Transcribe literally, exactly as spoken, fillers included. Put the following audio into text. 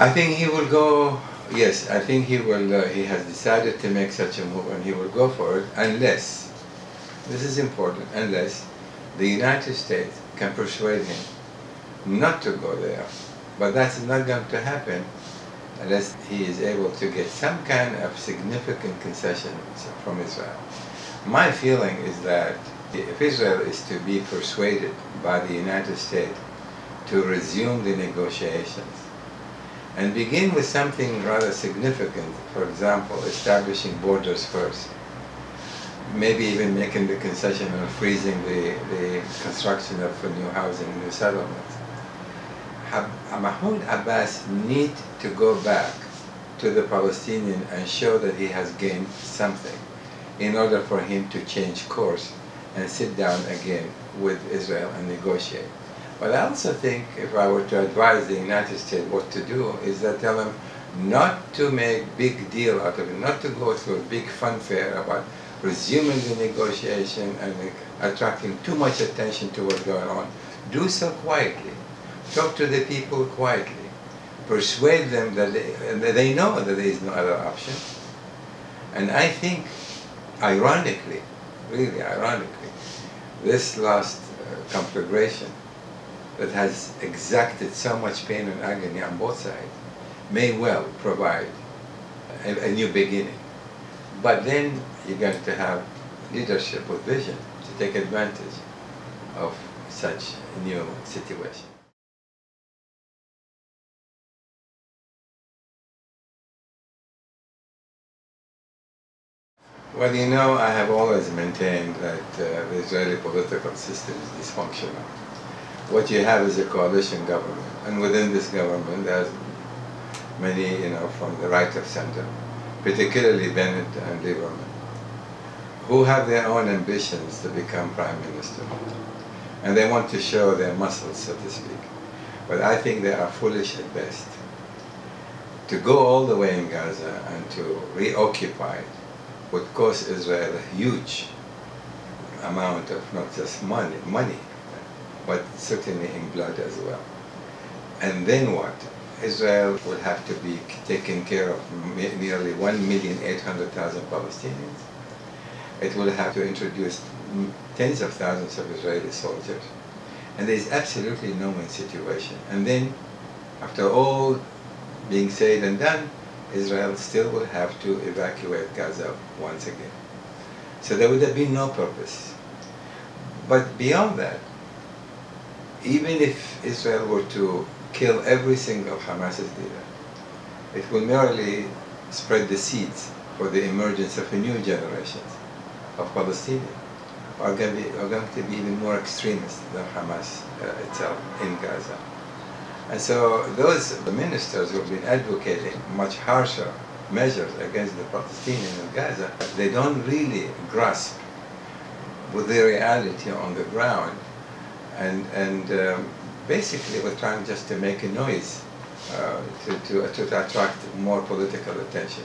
I think he will go, yes, I think he will, uh, he has decided to make such a move and he will go for it unless, this is important, unless the United States can persuade him not to go there. But that's not going to happen unless he is able to get some kind of significant concession from Israel. My feeling is that if Israel is to be persuaded by the United States to resume the negotiations, and begin with something rather significant, for example, establishing borders first, maybe even making the concession of freezing the, the construction of new housing, new settlements. Mahmoud Abbas needs to go back to the Palestinians and show that he has gained something in order for him to change course and sit down again with Israel and negotiate. But I also think, if I were to advise the United States what to do, is that tell them not to make big deal out of it, not to go through a big funfair about resuming the negotiation and attracting too much attention to what's going on. Do so quietly. Talk to the people quietly. Persuade them that they, and that they know that there is no other option. And I think, ironically, really ironically, this last uh, conflagration that has exacted so much pain and agony on both sides may well provide a, a new beginning. But then you're going to have leadership with vision to take advantage of such a new situation. Well, you know, I have always maintained that uh, the Israeli political system is dysfunctional. What you have is a coalition government, and within this government there's many, you know, from the right of center, particularly Bennett and Lieberman, who have their own ambitions to become prime minister, and they want to show their muscles, so to speak. But I think they are foolish at best. To go all the way in Gaza and to reoccupy it would cost Israel a huge amount of not just money, money, but certainly in blood as well. And then what? Israel would have to be taking care of nearly one million eight hundred thousand Palestinians. It will have to introduce tens of thousands of Israeli soldiers. And there's absolutely no win situation. And then, after all being said and done, Israel still will have to evacuate Gaza once again. So there would have been no purpose. But beyond that, even if Israel were to kill every single Hamas leader, it will merely spread the seeds for the emergence of a new generation of Palestinians who are going to be, are going to be even more extremist than Hamas uh, itself in Gaza. And so those the ministers who have been advocating much harsher measures against the Palestinians in Gaza, they don't really grasp with the reality on the ground. And, and um, basically we're trying just to make a noise uh, to, to, to attract more political attention.